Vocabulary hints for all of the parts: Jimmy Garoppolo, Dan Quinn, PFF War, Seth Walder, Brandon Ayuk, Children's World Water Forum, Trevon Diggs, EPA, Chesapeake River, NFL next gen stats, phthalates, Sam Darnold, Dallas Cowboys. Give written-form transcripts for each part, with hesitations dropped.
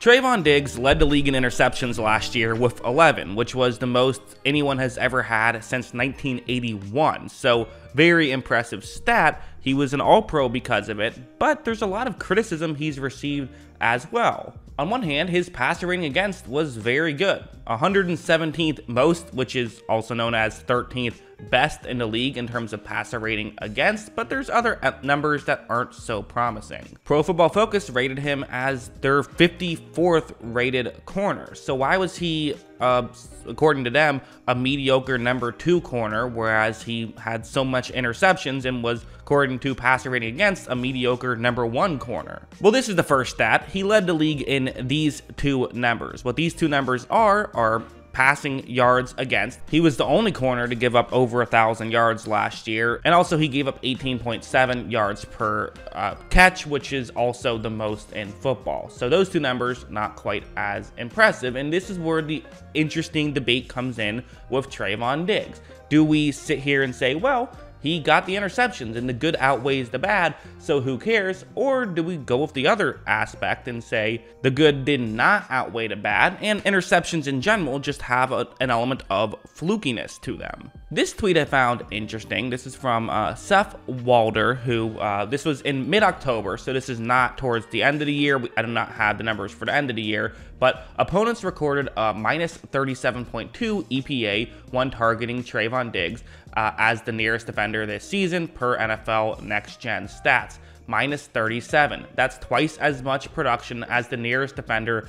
Trevon Diggs led the league in interceptions last year with 11, which was the most anyone has ever had since 1981. So very impressive stat. He was an All-Pro because of it, but there's a lot of criticism he's received as well. On one hand, his passer rating against was very good, 117th most, which is also known as 13th best in the league in terms of passer rating against, but there's other numbers that aren't so promising. Pro Football Focus rated him as their 54th rated corner, so why was he, according to them, a mediocre number 2 corner, whereas he had so much interceptions and was, according to passer rating against, a mediocre number 1 corner? Well, this is the first stat. He led the league in these two numbers. What these two numbers are passing yards against. He was the only corner to give up over 1,000 yards last year, and also he gave up 18.7 yards per catch, which is also the most in football. So those two numbers, not quite as impressive, and this is where the interesting debate comes in with Trevon Diggs. Do we sit here and say, well, he got the interceptions and the good outweighs the bad, so who cares? Or do we go with the other aspect and say the good did not outweigh the bad and interceptions in general just have an element of flukiness to them? This tweet I found interesting. This is from Seth Walder, who this was in mid-October, so this is not towards the end of the year. I do not have the numbers for the end of the year, but opponents recorded a -37.2 EPA when targeting Trevon Diggs as the nearest defender this season per NFL next gen stats. -37. That's twice as much production as the nearest defender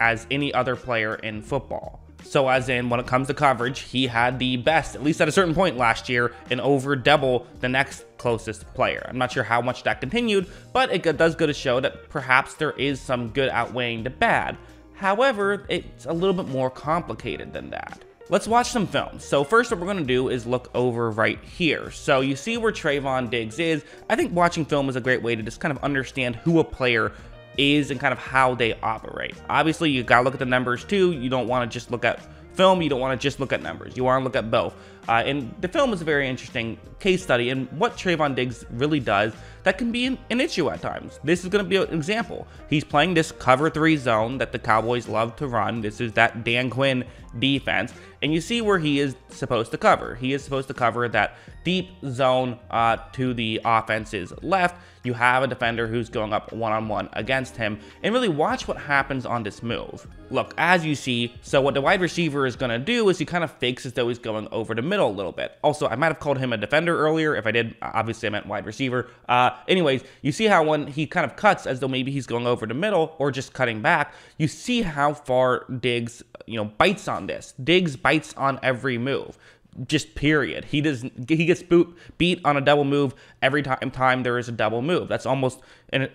as any other player in football. So as in, when it comes to coverage, he had the best, at least at a certain point last year, and over double the next closest player. I'm not sure how much that continued, but it does go to show that perhaps there is some good outweighing the bad. However, it's a little bit more complicated than that. Let's watch some film. So first what we're going to do is look over right here. So you see where Trevon Diggs is. I think watching film is a great way to just kind of understand who a player is and kind of how they operate. Obviously, you got to look at the numbers too. You don't want to just look at film. You don't want to just look at numbers. You want to look at both. And the film is a very interesting case study in what Trevon Diggs really does that can be an issue at times. This is going to be an example. He's playing this cover 3 zone that the Cowboys love to run. This is that Dan Quinn defense, and you see where he is supposed to cover. He is supposed to cover that deep zone to the offense's left. You have a defender who's going up one-on-one against him, and really watch what happens on this move. Look, as you see, so what the wide receiver is going to do is he kind of fakes as though he's going over the middle a little bit. Also, I might have called him a defender earlier. If I did, obviously I meant wide receiver. Anyways, you see how when he kind of cuts as though maybe he's going over the middle or just cutting back, you see how far Diggs, bites on this. Diggs bites on every move. Just period. He gets beat on a double move every time there is a double move. That's almost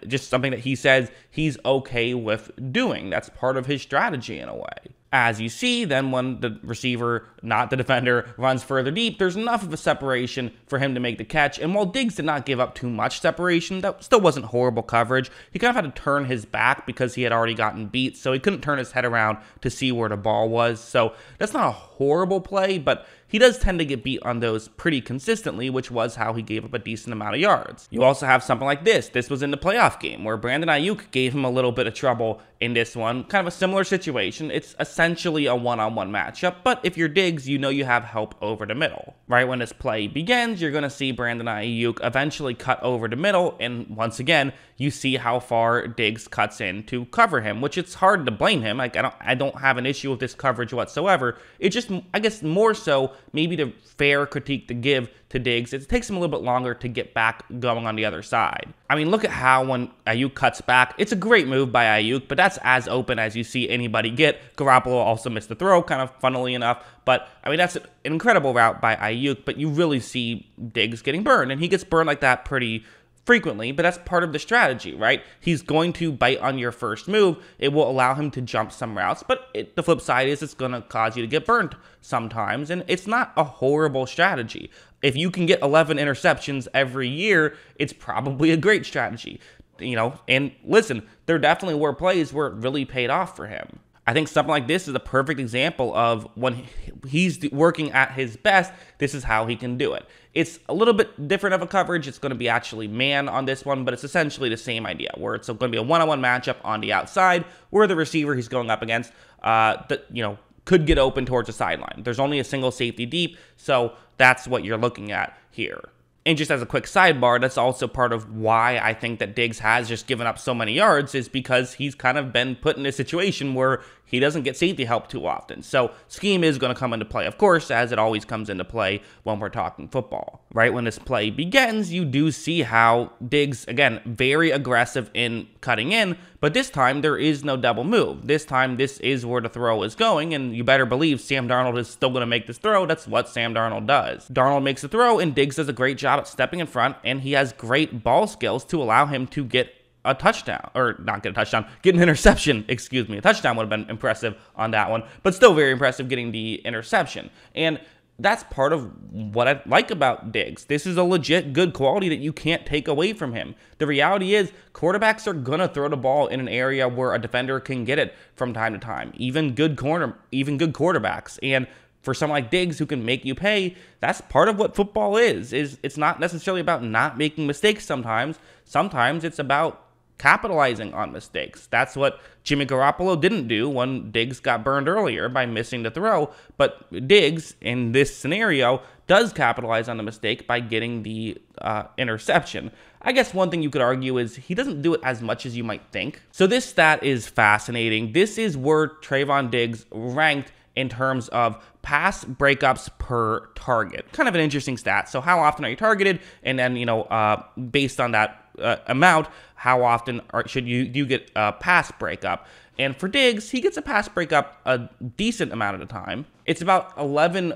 just something that he says he's okay with doing. That's part of his strategy in a way. As you see, then when the receiver, not the defender, runs further deep, there's enough of a separation for him to make the catch. And while Diggs did not give up too much separation, that still wasn't horrible coverage. He kind of had to turn his back because he had already gotten beat, so he couldn't turn his head around to see where the ball was. So that's not a horrible play, but he does tend to get beat on those pretty consistently, which was how he gave up a decent amount of yards. You also have something like this. This was in the playoff game where Brandon Ayuk gave him a little bit of trouble in this one. Kind of a similar situation. It's essentially a one-on-one matchup, but if you're Diggs, you have help over the middle. Right when this play begins, you're going to see Brandon Ayuk eventually cut over the middle, and once again, you see how far Diggs cuts in to cover him, which it's hard to blame him. Like, I don't have an issue with this coverage whatsoever. It just, I guess more so, maybe the fair critique to give to Diggs, it takes him a little bit longer to get back going on the other side. I mean, look at how when Ayuk cuts back, it's a great move by Ayuk, but that's as open as you see anybody get. Garoppolo also missed the throw, kind of funnily enough, but I mean, that's an incredible route by Ayuk, but you really see Diggs getting burned, and he gets burned like that pretty frequently, but that's part of the strategy, right? He's going to bite on your first move. It will allow him to jump some routes, but the flip side is it's going to cause you to get burned sometimes, and it's not a horrible strategy. If you can get 11 interceptions every year, it's probably a great strategy, and listen, there definitely were plays where it really paid off for him. I think something like this is a perfect example of when he's working at his best, this is how he can do it. It's a little bit different of a coverage. It's going to be actually man on this one, but it's essentially the same idea where it's going to be a one-on-one matchup on the outside where the receiver he's going up against, could get open towards the sideline. There's only a single safety deep, so that's what you're looking at here. And just as a quick sidebar, that's also part of why I think that Diggs has just given up so many yards is because he's kind of been put in a situation where he doesn't get safety help too often. So scheme is going to come into play, of course, as it always comes into play when we're talking football, right? When this play begins, you do see how Diggs, again, very aggressive in cutting in, but this time there is no double move. This time, this is where the throw is going, and you better believe Sam Darnold is still going to make this throw. That's what Sam Darnold does. Darnold makes the throw, and Diggs does a great job at stepping in front, and he has great ball skills to allow him to get a touchdown, or not get a touchdown, get an interception, excuse me. A touchdown would have been impressive on that one, but still very impressive getting the interception. And that's part of what I like about Diggs. This is a legit good quality that you can't take away from him. The reality is quarterbacks are going to throw the ball in an area where a defender can get it from time to time, even good quarterbacks. And for someone like Diggs who can make you pay, that's part of what football is it's not necessarily about not making mistakes sometimes. Sometimes it's about capitalizing on mistakes. That's what Jimmy Garoppolo didn't do when Diggs got burned earlier by missing the throw, but Diggs, in this scenario, does capitalize on the mistake by getting the interception. I guess one thing you could argue is he doesn't do it as much as you might think. So this stat is fascinating. This is where Trevon Diggs ranked in terms of pass breakups per target. Kind of an interesting stat. So how often are you targeted? And then, based on that amount, how often do you get a pass breakup? And for Diggs, he gets a pass breakup a decent amount of the time. It's about 11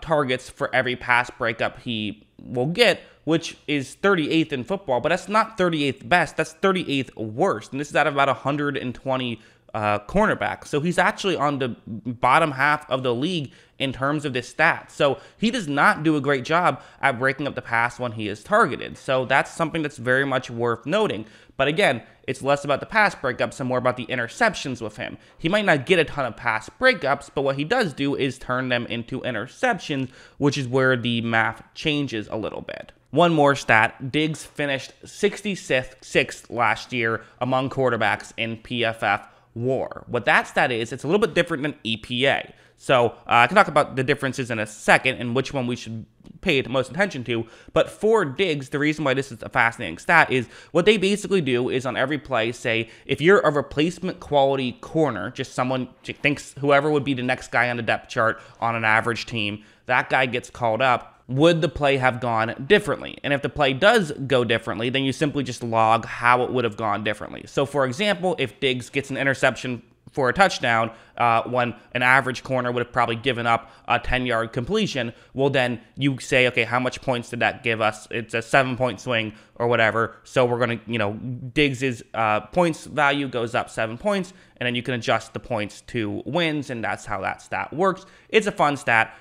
targets for every pass breakup he will get, which is 38th in football, but that's not 38th best, that's 38th worst. And this is out of about 120 cornerback. So he's actually on the bottom half of the league in terms of this stat. So he does not do a great job at breaking up the pass when he is targeted. So that's something that's very much worth noting. But again, it's less about the pass breakups and more about the interceptions with him. He might not get a ton of pass breakups, but what he does do is turn them into interceptions, which is where the math changes a little bit. One more stat, Diggs finished 66th last year among quarterbacks in PFF War. What that stat is, it's a little bit different than EPA. So I can talk about the differences in a second and which one we should pay the most attention to. But for Diggs, the reason why this is a fascinating stat is what they basically do is on every play say, if you're a replacement quality corner, just someone thinks whoever would be the next guy on the depth chart on an average team, that guy gets called up. Would the play have gone differently? And if the play does go differently, then you simply just log how it would have gone differently. So for example, if Diggs gets an interception for a touchdown, when an average corner would have probably given up a 10-yard completion, well then you say, okay, how much points did that give us? It's a 7-point swing or whatever. So we're going to, Diggs's points value goes up 7 points, and then you can adjust the points to wins, and that's how that stat works. It's a fun stat.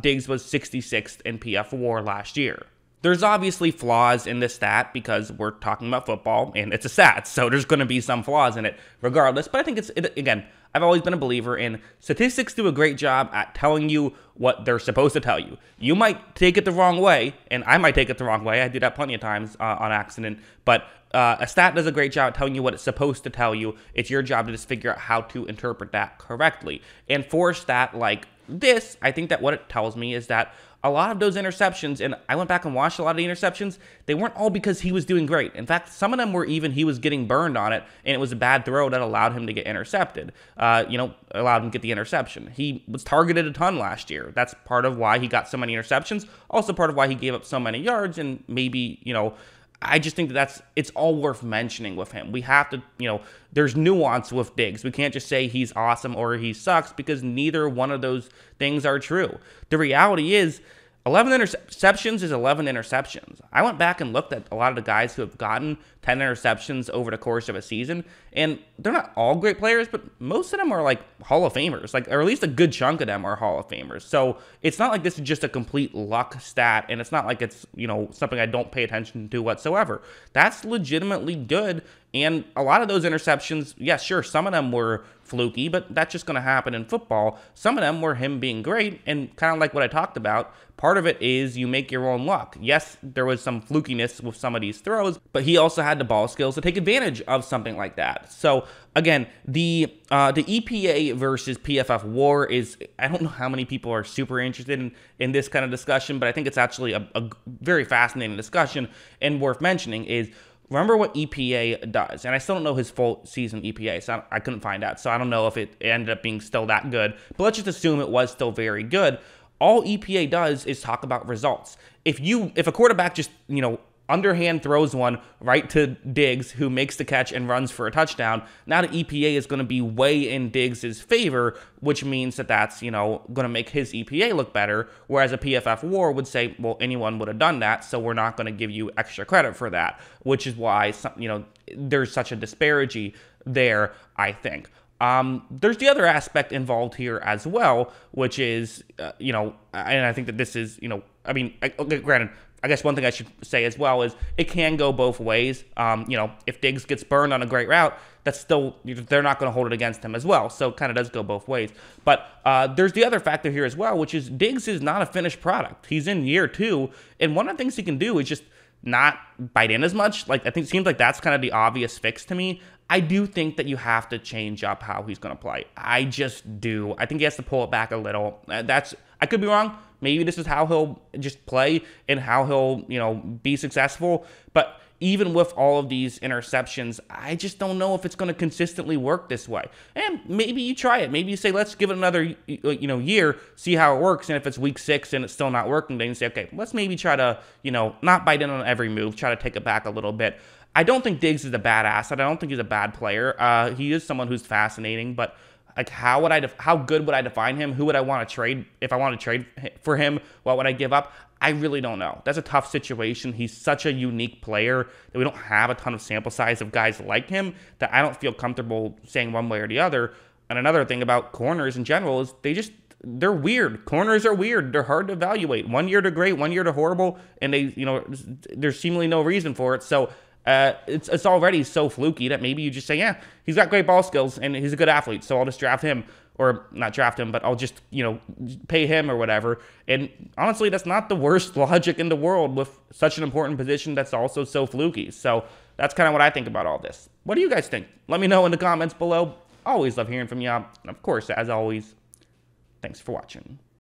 Diggs was 66th in PFF War last year. There's obviously flaws in this stat because we're talking about football and it's a stat, so there's going to be some flaws in it regardless. But I think again, I've always been a believer in statistics do a great job at telling you what they're supposed to tell you. You might take it the wrong way, and I might take it the wrong way. I do that plenty of times on accident, but a stat does a great job at telling you what it's supposed to tell you. It's your job to just figure out how to interpret that correctly. And for a stat like this, I think that what it tells me is that a lot of those interceptions, and I went back and watched a lot of the interceptions, they weren't all because he was doing great. In fact, some of them were even he was getting burned on it, and it was a bad throw that allowed him to get intercepted, allowed him to get the interception. He was targeted a ton last year. That's part of why he got so many interceptions, also part of why he gave up so many yards, and maybe, I just think that it's all worth mentioning with him. We have to, there's nuance with Diggs. We can't just say he's awesome or he sucks because neither one of those things are true. The reality is 11 interceptions is 11 interceptions. I went back and looked at a lot of the guys who have gotten 10 interceptions over the course of a season, and they're not all great players, but most of them are like Hall of Famers, or at least a good chunk of them are Hall of Famers. So it's not like this is just a complete luck stat, and it's not like it's, something I don't pay attention to whatsoever. That's legitimately good And a lot of those interceptions, yeah, sure, some of them were fluky, but that's just going to happen in football. Some of them were him being great, and kind of like what I talked about, part of it is you make your own luck. Yes, there was some flukiness with some of these throws, but he also had the ball skills to take advantage of something like that. So again, the EPA versus PFF war is, I don't know how many people are super interested in this kind of discussion, but I think it's actually a very fascinating discussion, and worth mentioning is, remember what EPA does, and I still don't know his full season EPA, so I couldn't find out, so I don't know if it ended up being still that good, but let's just assume it was still very good. All EPA does is talk about results. If a quarterback just, you know, underhand throws one right to Diggs, who makes the catch and runs for a touchdown, now the EPA is going to be way in Diggs's favor, which means that that's, you know, going to make his EPA look better, whereas a PFF war would say, well, anyone would have done that, so we're not going to give you extra credit for that, which is why, you know, there's such a disparity there, I think. There's the other aspect involved here as well, which is, you know, and I think that this is, you know, I mean, granted, I guess one thing I should say as well is it can go both ways. You know, if Diggs gets burned on a great route, that's still, they're not going to hold it against him as well. So it kind of does go both ways. But there's the other factor here as well, which is Diggs is not a finished product. He's in year 2. And one of the things he can do is just not bite in as much. Like, I think it seems like that's kind of the obvious fix to me. I do think that you have to change up how he's going to play. I just do. I think he has to pull it back a little. I could be wrong. Maybe this is how he'll just play and how he'll, you know, be successful. But even with all of these interceptions, I just don't know if it's going to consistently work this way. And maybe you try it. Maybe you say, let's give it another, you know, year, see how it works. And if it's week 6 and it's still not working, then you say, okay, let's maybe try to, you know, not bite in on every move, try to take it back a little bit. I don't think Diggs is a bad asset. I don't think he's a bad player. He is someone who's fascinating, but like, how good would I define him? Who would I want to trade? If I want to trade for him, what would I give up? I really don't know. That's a tough situation. He's such a unique player that we don't have a ton of sample size of guys like him that I don't feel comfortable saying one way or the other. And another thing about corners in general is they're weird. Corners are weird. They're hard to evaluate. One year they're great, one year they're horrible, and they, you know, there's seemingly no reason for it. So it's already so fluky that maybe you just say, yeah, he's got great ball skills and he's a good athlete, so I'll just draft him, or not draft him, but I'll just, you know, pay him or whatever. And honestly, that's not the worst logic in the world with such an important position that's also so fluky. So that's kind of what I think about all this. What do you guys think? Let me know in the comments below. Always love hearing from y'all. And of course, as always, thanks for watching.